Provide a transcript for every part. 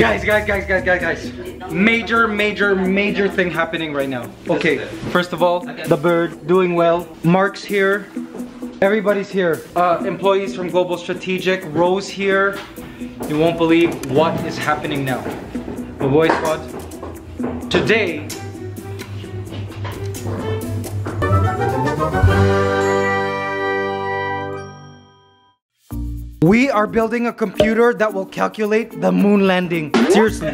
Guys, major thing happening right now. Okay, first of all, the bird doing well. Mark's here. Everybody's here. Employees from Global Strategic. Rose here. You won't believe what is happening now. Mabuhay Squad. Today, we are building a computer that will calculate the moon landing. Seriously.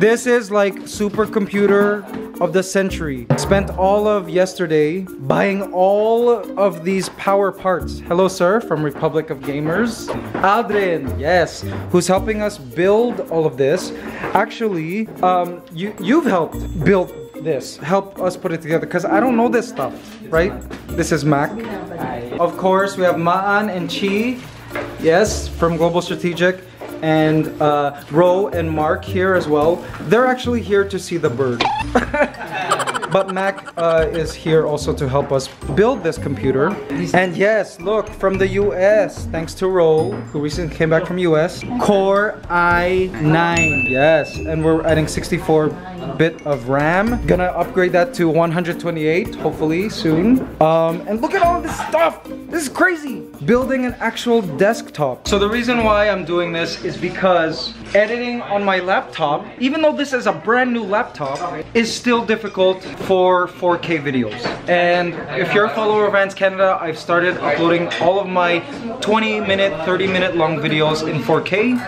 This is like supercomputer of the century. Spent all of yesterday buying all of these power parts. Hello sir, from Republic of Gamers. Adrian, yes, who's helping us build all of this. Actually, you've helped build this. Help us put it together, because I don't know this stuff, right? This is Mac. Of course, we have Maan and Chi. Yes, from Global Strategic, and Ro and Mark here as well. They're actually here to see the bird. But Mac is here also to help us build this computer. And yes, look, from the US, thanks to Ro, who recently came back from US. Core i9, yes, and we're adding 64-bit of RAM. Gonna upgrade that to 128, hopefully soon. And look at all this stuff, this is crazy. Building an actual desktop. So the reason why I'm doing this is because editing on my laptop, even though this is a brand new laptop, is still difficult for 4K videos. And if you're a follower of Ants Canada, I've started uploading all of my 20-minute, 30-minute long videos in 4K.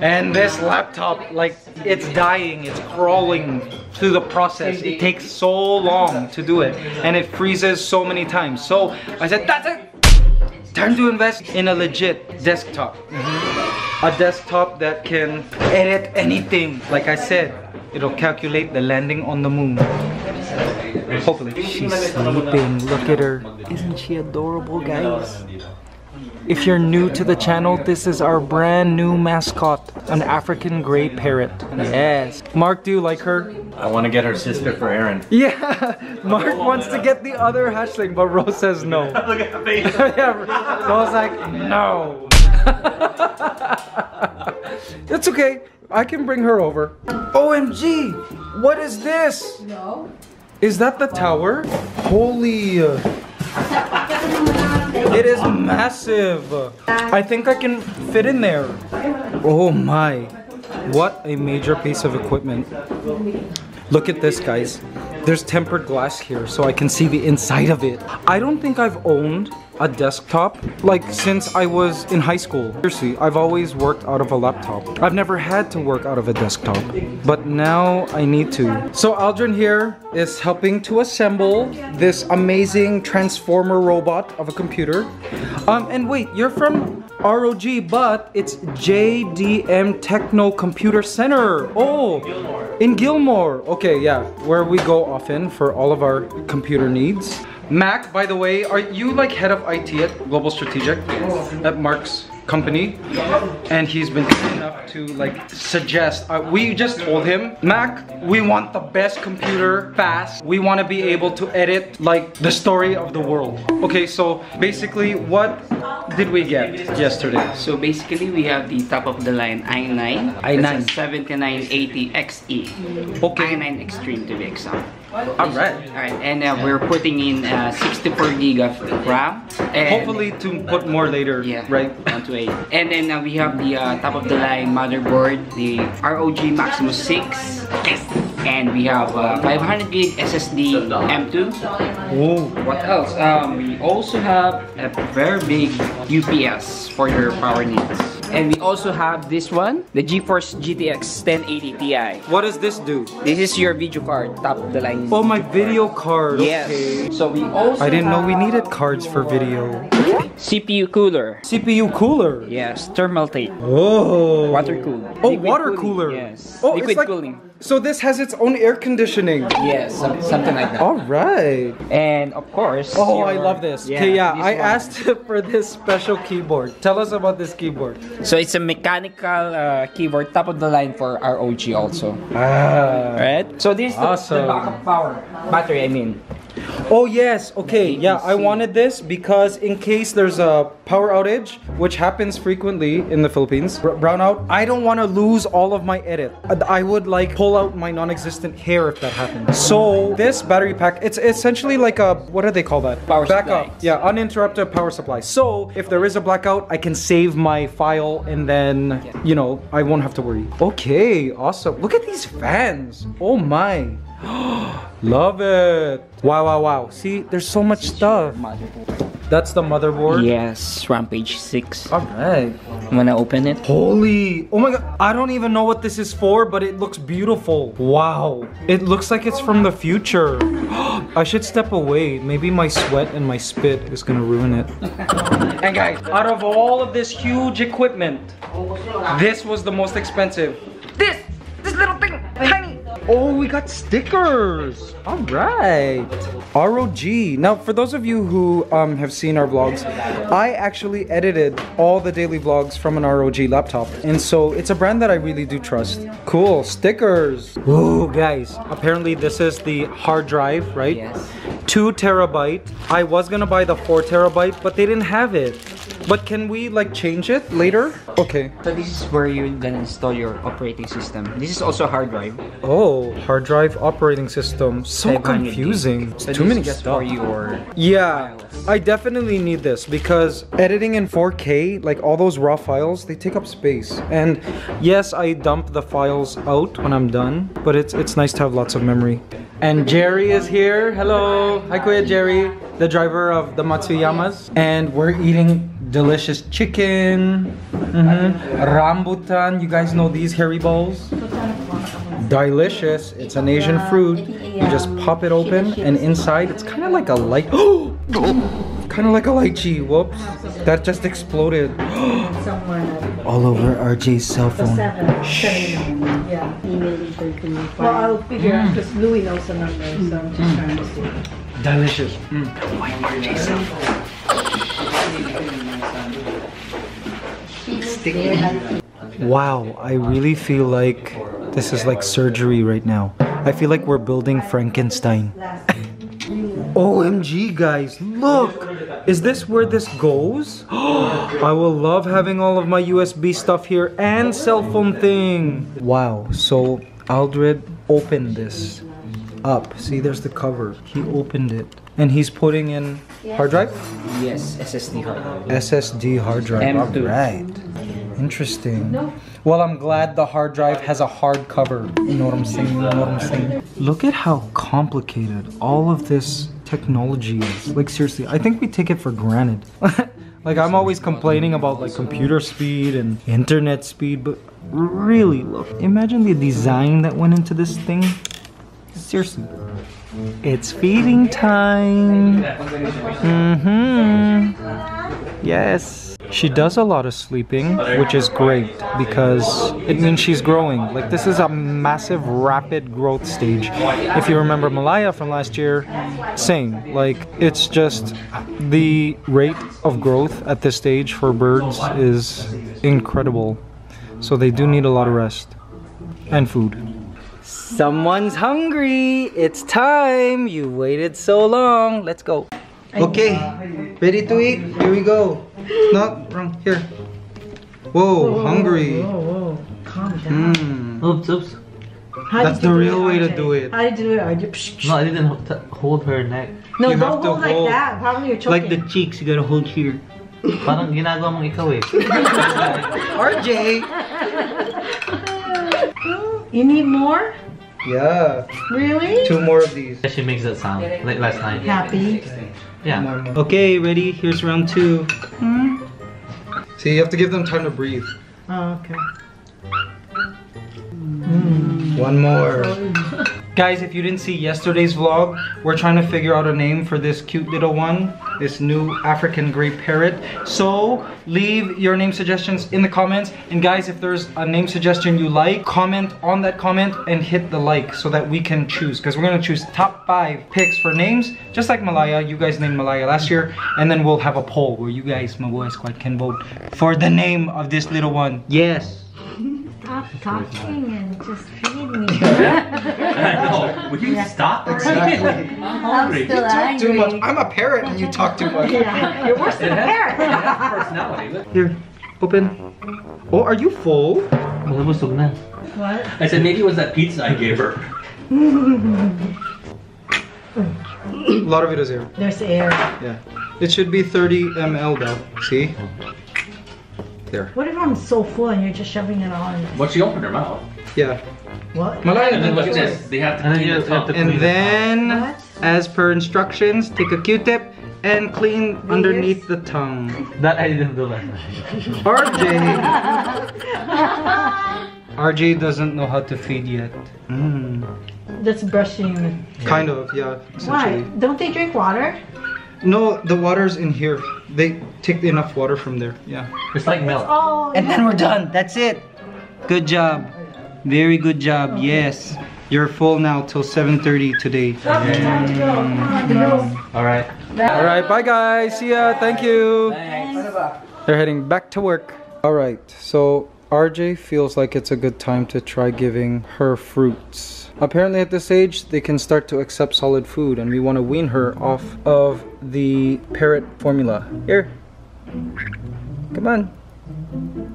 And this laptop, like, it's dying, it's crawling through the process. It takes so long to do it, and it freezes so many times. So I said, that's it! Time to invest in a legit desktop. A desktop that can edit anything. Like I said, it'll calculate the landing on the moon. Hopefully. She's sleeping. Look at her. Isn't she adorable, guys? If you're new to the channel, this is our brand new mascot, an African Gray parrot. Yes. Mark, do you like her? I want to get her sister for Aaron. Yeah, Mark wants to get the other hatchling, but Rose says no. Look at the face. Yeah, Rose like, no. It's okay, I can bring her over. OMG, what is this? No. Is that the tower? Holy... It is massive. I think I can fit in there. Oh my, what a major piece of equipment. Look at this, guys. There's tempered glass here so I can see the inside of it. I don't think I've owned a desktop like since I was in high school. Seriously, I've always worked out of a laptop. I've never had to work out of a desktop, but now I need to. So Aldrin here is helping to assemble this amazing transformer robot of a computer. And wait, you're from ROG, but it's JDM Techno Computer Center. Oh, in Gilmore. Okay, yeah, where we go often for all of our computer needs. Mac, by the way, are you like head of IT at Global Strategic? Yes. At Mark's company? Yes. And he's been kind enough to like suggest, we just told him, Mac, we want the best computer fast. We want to be able to edit like the story of the world. Okay, so basically what did we get yesterday? So basically we have the top of the line i9 7980XE. Okay. i9 Extreme to be exact. Alright, and we're putting in 64 gig of RAM. And hopefully to put more later, yeah, right? And then we have the top of the line motherboard, the ROG Maximus 6. Yes. And we have 500 gig SSD M2. Whoa. What else? We also have a very big UPS for your power needs. And we also have this one, the GeForce GTX 1080 Ti. What does this do? This is your video card, top of the line. Oh, my video card. Yes. Okay. So we also I didn't know we needed cards for video. CPU cooler. CPU cooler? Yes, thermal tape. Oh. Water cooler. Oh, water cooler. Yes. Oh, liquid cooling. So this has its own air conditioning. Yes, something like that. All right. And of course. Oh, I love this. Yeah, I asked for this special keyboard. Tell us about this keyboard. So it's a mechanical keyboard, top of the line for ROG also. Ah. Right? So this is the backup power. Battery, I mean. Oh yes, okay, yeah, I wanted this because in case there's a power outage, which happens frequently in the Philippines, brownout, I don't want to lose all of my edit. I would like pull out my non-existent hair if that happens. So this battery pack, it's essentially like a, what do they call that? Power backup. Supply. Yeah, uninterrupted power supply. So if there is a blackout, I can save my file and then, you know, I won't have to worry. Okay, awesome. Look at these fans. Oh my. Love it. Wow, wow, wow. See, there's so much stuff. That's the motherboard? Yes, Rampage 6. Alright. I'm gonna open it. Holy! Oh my god, I don't even know what this is for, but it looks beautiful. Wow. It looks like it's from the future. I should step away. Maybe my sweat and my spit is gonna ruin it. And guys, out of all of this huge equipment, this was the most expensive. This little thing, tiny. Oh, we got stickers. All right. ROG. Now, for those of you who have seen our vlogs, I actually edited all the daily vlogs from an ROG laptop. And so it's a brand that I really do trust. Cool. Stickers. Ooh, guys. Apparently, this is the hard drive, right? Yes. 2 terabyte. I was going to buy the 4 terabyte, but they didn't have it. But can we like change it later? Okay. So this is where you're gonna install your operating system. This is also hard drive. Oh, hard drive operating system. So confusing. So too many stuff. For your files. I definitely need this because editing in 4K, like all those raw files, they take up space. And yes, I dump the files out when I'm done, but it's nice to have lots of memory. And Jerry is here. Hello. Hi, Kuya Jerry, the driver of the Matsuyamas. And we're eating delicious chicken. Rambutan. You guys know these hairy balls? Delicious. It's an Asian fruit. You just pop it open and inside it's kind of like a light. Oh! Kind of like a lychee. Whoops. That just exploded. All over RJ's cell phone. Well, I'll figure out because Louis knows the number, so I'm just trying to see. Delicious. Like RJ's cell phone. Sticky. Wow, I really feel like this is like surgery right now. I feel like we're building Frankenstein. OMG guys, look! Is this where this goes? I will love having all of my USB stuff here and cell phone thing. Wow, so Aldred opened this up. See, there's the cover. He opened it. And he's putting in hard drive? Yes, SSD hard drive. SSD hard drive, all right. Interesting. Well, I'm glad the hard drive has a hard cover. You know what I'm saying? You know what I'm saying? Look at how complicated all of this technology is. Like seriously, I think we take it for granted. Like I'm always complaining about like computer speed and internet speed, but really look, imagine the design that went into this thing. Seriously. It's feeding time. Yes. She does a lot of sleeping, which is great because it means she's growing. Like this is a massive, rapid growth stage. If you remember Malaya from last year, same. Like it's just the rate of growth at this stage for birds is incredible. So they do need a lot of rest and food. Someone's hungry. It's time. You waited so long. Let's go. Okay, ready to eat? Here we go. No, wrong. Here. Whoa, hungry. Whoa. Calm down. Oops, oops. That's the real way to do it. I do it. No, I didn't hold her neck. No, you don't hold like that. Probably you're choking. Like the cheeks, you gotta hold here. Parang ginagawa mong ikaw eh. RJ. You need more? Yeah. Really? 2 more of these. She makes that sound like last night. Happy? Yeah. Okay, ready? Here's round 2. See, you have to give them time to breathe. Oh, okay. One more. Guys, if you didn't see yesterday's vlog, we're trying to figure out a name for this cute little one, this new African Gray parrot. So leave your name suggestions in the comments. And guys, if there's a name suggestion you like, comment on that comment and hit the like so that we can choose. Because we're going to choose top 5 picks for names, just like Malaya. You guys named Malaya last year. And then we'll have a poll where you guys, Mabuhay Squad, can vote for the name of this little one. Yes. Stop talking and just feed me. I know. Will you stop? Exactly. I'm hungry. You talk angry. Too much. I'm a parrot and you talk too much. Yeah. You're worse than a parrot. It has personality. Here, open. Oh, are you full? What? I said maybe it was that pizza I gave her. A lot of it is air. There's air. Yeah. It should be 30 ml though. See? There. What if I'm so full and you're just shoving it on? Well, she opened her mouth. Yeah. What? Malaya, and then look at this. They have to clean the top. And then, as per instructions, take a Q-tip and clean underneath the tongue. That I didn't do last night. RJ doesn't know how to feed yet. That's brushing. Kind of, yeah. Why? Don't they drink water? No, the water's in here. They take enough water from there. Yeah. It's like milk. Oh, and then we're done. That's it. Good job. Very good job. Oh, yes. You're full now till 7:30 today. All right. All right. Bye guys. See ya. Thank you. Thanks. They're heading back to work. All right. So RJ feels like it's a good time to try giving her fruits. Apparently at this age, they can start to accept solid food, and we want to wean her off of the parrot formula. Here. Come on.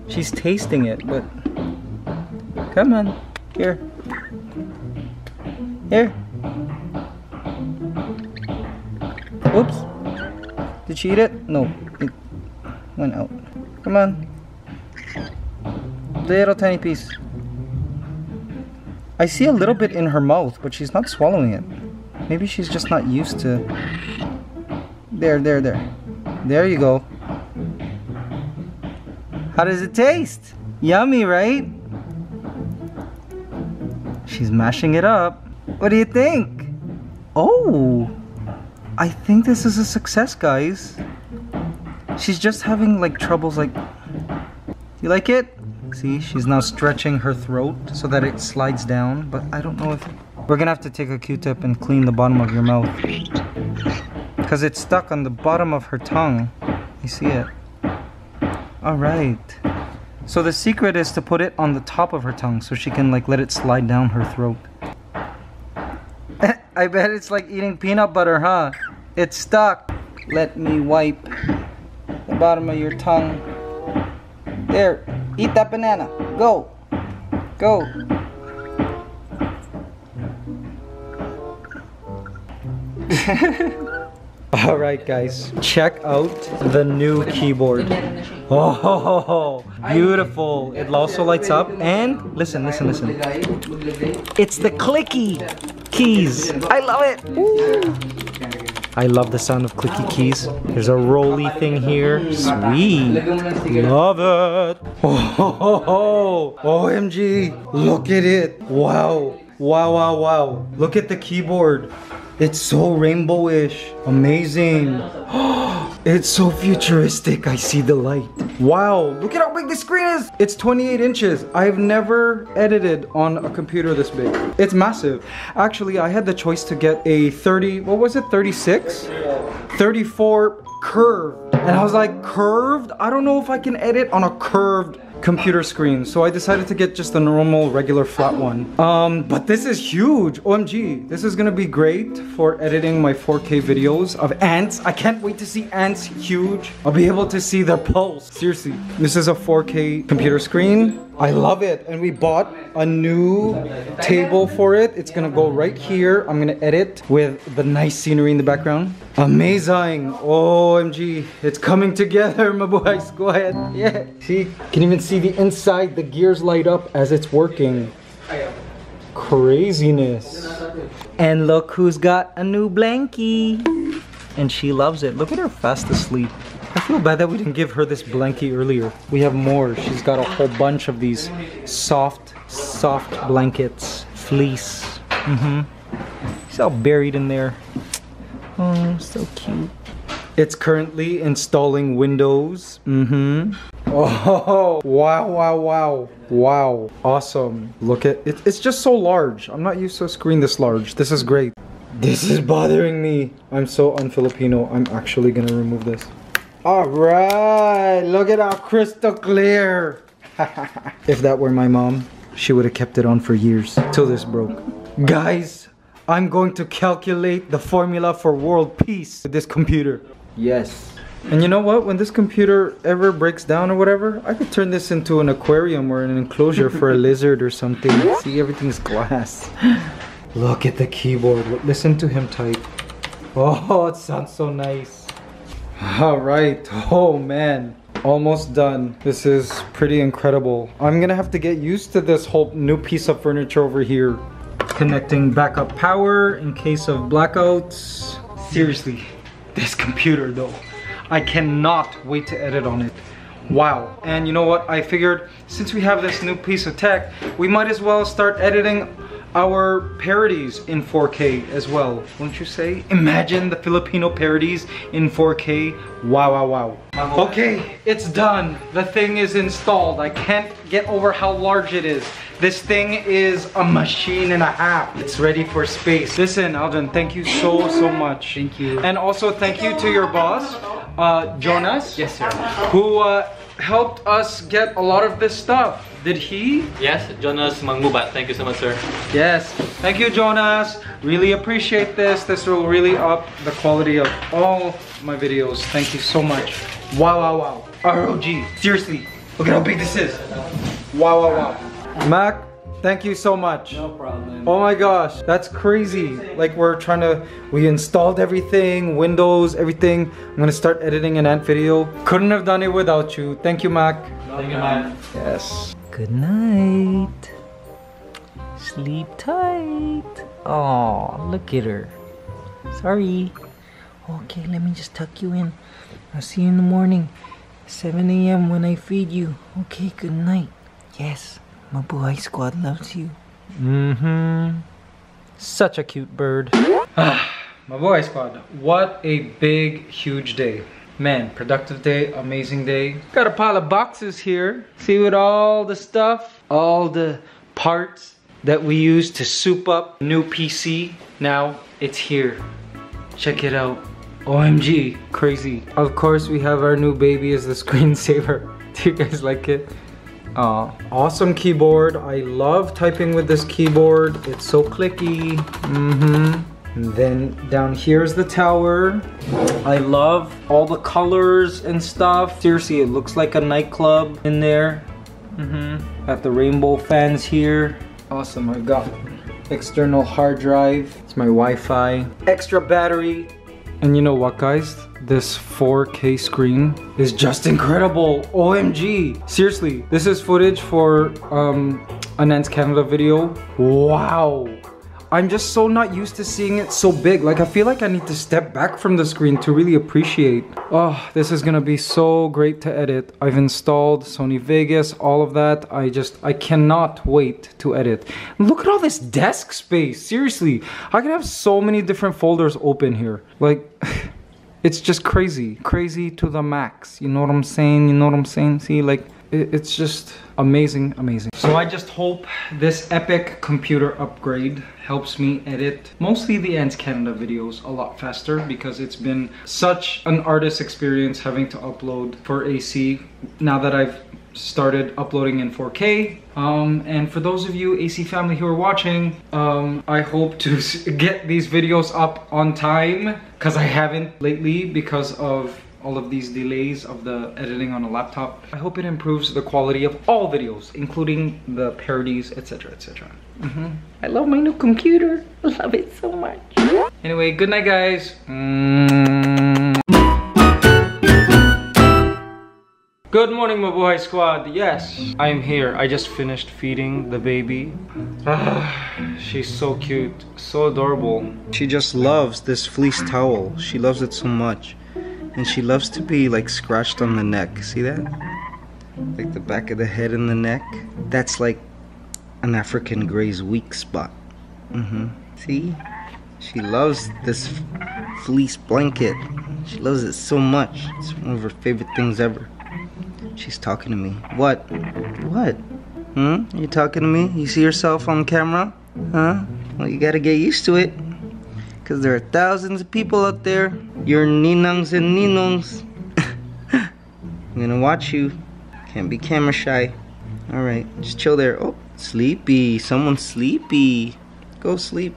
She's tasting it, but... Come on. Here. Here. Oops. Did she eat it? No. It went out. Come on. Little tiny piece. I see a little bit in her mouth, but she's not swallowing it. Maybe she's just not used to... There, there, there. There you go. How does it taste? Yummy, right? She's mashing it up. What do you think? Oh! I think this is a success, guys. She's just having like troubles like... You like it? See, she's now stretching her throat so that it slides down, but I don't know if... We're gonna have to take a Q-tip and clean the bottom of your mouth. Because it's stuck on the bottom of her tongue. You see it? Alright. So the secret is to put it on the top of her tongue so she can like let it slide down her throat. I bet it's like eating peanut butter, huh? It's stuck. Let me wipe the bottom of your tongue. There. Eat that banana. Go. Go. Alright guys, check out the new keyboard. Oh, beautiful. It also lights up and listen, listen, listen. It's the clicky keys. I love it. Woo. I love the sound of clicky keys. There's a rolly thing here. Sweet. Love it. Oh, oh, oh, oh. OMG. Look at it. Wow. Wow, wow, wow. Look at the keyboard. It's so rainbowish. Amazing. It's so futuristic. I see the light. Wow. Look at how big the screen is. It's 28 inches. I've never edited on a computer this big. It's massive. Actually, I had the choice to get a 30, what was it, 36? 34 curved. And I was like, curved? I don't know if I can edit on a curved computer screen. So I decided to get just a normal, regular flat one. But this is huge. OMG. This is gonna be great for editing my 4K videos of ants. I can't wait to see ants huge. I'll be able to see their pulse. Seriously. This is a 4K computer screen. I love it, and we bought a new table for it. It's gonna go right here. I'm gonna edit with the nice scenery in the background. Amazing. OMG, it's coming together, Mabuhay Squad. Yeah, see, can even see the inside. The gears light up as it's working. Craziness. And look who's got a new blankie. And she loves it. Look at her fast asleep. I feel bad that we didn't give her this blankie earlier. We have more. She's got a whole bunch of these soft, soft blankets. Fleece. Mm-hmm. She's all buried in there. Oh, so cute. It's currently installing Windows. Mm-hmm. Oh, wow, wow, wow. Wow. Awesome. Look at it. It's just so large. I'm not used to a screen this large. This is great. This is bothering me. I'm so un-Filipino. I'm actually gonna remove this. All right, look at how crystal clear. If that were my mom, she would have kept it on for years till this broke. Guys, I'm going to calculate the formula for world peace with this computer. Yes. And you know what? When this computer ever breaks down or whatever, I could turn this into an aquarium or an enclosure for a lizard or something. See, everything's glass. Look at the keyboard. Listen to him type. Oh, it sounds so nice. All right. Oh, man. Almost done. This is pretty incredible. I'm gonna have to get used to this whole new piece of furniture over here. Connecting backup power in case of blackouts. Seriously, this computer though. I cannot wait to edit on it. Wow. And you know what? I figured since we have this new piece of tech, we might as well start editing our parodies in 4K as well. Wouldn't you say? Imagine the Filipino parodies in 4K. Wow, wow, wow. Okay, it's done. The thing is installed. I can't get over how large it is. This thing is a machine and a half. It's ready for space. Listen, Alvin, thank you so much. Thank you. And also thank you to your boss, Jonas. Yes, sir. Who helped us get a lot of this stuff. Did he? Yes, Jonas Mangmubat. Thank you so much, sir. Yes. Thank you, Jonas. Really appreciate this. This will really up the quality of all my videos. Thank you so much. Wow, wow, wow. ROG. Seriously. Look at how big this is. Wow, wow, wow. Mac, thank you so much. No problem. Oh my gosh. That's crazy. Like we installed everything, Windows, everything. I'm going to start editing an ant video. Couldn't have done it without you. Thank you, Mac. Thank you, Mac. Yes. Good night. Sleep tight. Oh, look at her. Sorry. Okay, let me just tuck you in. I'll see you in the morning. 7 a.m. when I feed you. Okay, good night. Yes, Mabuhay Squad loves you. Mm-hmm. Such a cute bird. Mabuhay Squad, what a big, huge day. Man, productive day, amazing day. Got a pile of boxes here. See with all the stuff, all the parts that we use to soup up new PC. Now it's here. Check it out. OMG, crazy. Of course, we have our new baby as the screensaver. Do you guys like it? Awesome keyboard. I love typing with this keyboard. It's so clicky. Mm-hmm. And then down here is the tower. I love all the colors and stuff. Seriously, it looks like a nightclub in there. Mm-hmm. Got the rainbow fans here. Awesome, I got external hard drive. It's my Wi-Fi. Extra battery. And you know what, guys? This 4K screen is just incredible. OMG. Seriously, this is footage for an Ants Canada video. Wow. I'm just so not used to seeing it so big. Like, I feel like I need to step back from the screen to really appreciate. Oh, this is gonna be so great to edit. I've installed Sony Vegas, all of that. I cannot wait to edit. Look at all this desk space. Seriously, I can have so many different folders open here. Like, it's just crazy. Crazy to the max. You know what I'm saying? You know what I'm saying? See, like, it's just amazing, amazing. So I just hope this epic computer upgrade helps me edit mostly the Ants Canada videos a lot faster, because it's been such an artist experience having to upload for AC now that I've started uploading in 4K. And for those of you AC family who are watching, I hope to get these videos up on time, because I haven't lately because of all of these delays of the editing on a laptop. I hope it improves the quality of all videos, including the parodies, etc, etc. Mm-hmm. I love my new computer. I love it so much. Anyway, good night, guys. Good morning, Mabuhay Squad. Yes, I'm here. I just finished feeding the baby. She's so cute, so adorable. She just loves this fleece towel. She loves it so much. And she loves to be like scratched on the neck. See that? Like the back of the head and the neck. That's like an African Gray's weak spot. Mm-hmm. See? She loves this fleece blanket. She loves it so much. It's one of her favorite things ever. She's talking to me. What? What? Hmm? You talking to me? You see yourself on camera? Huh? Well, you gotta get used to it. Because there are thousands of people out there. Your ninangs and ninongs. I'm gonna watch you. Can't be camera shy. All right, just chill there. Oh, sleepy. Someone's sleepy. Go sleep.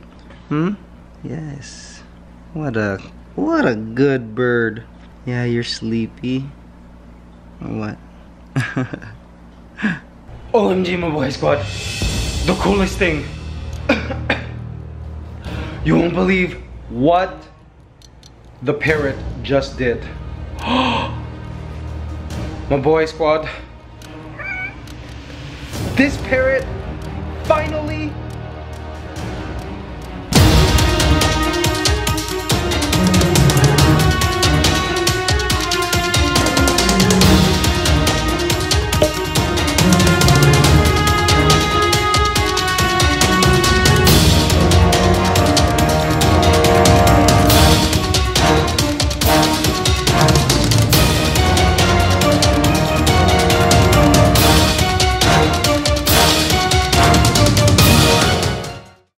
Yes. What a good bird. Yeah, you're sleepy. Or what? OMG, Mabuhay Squad. The coolest thing. You won't believe what the parrot just did. Mabuhay Squad. This parrot finally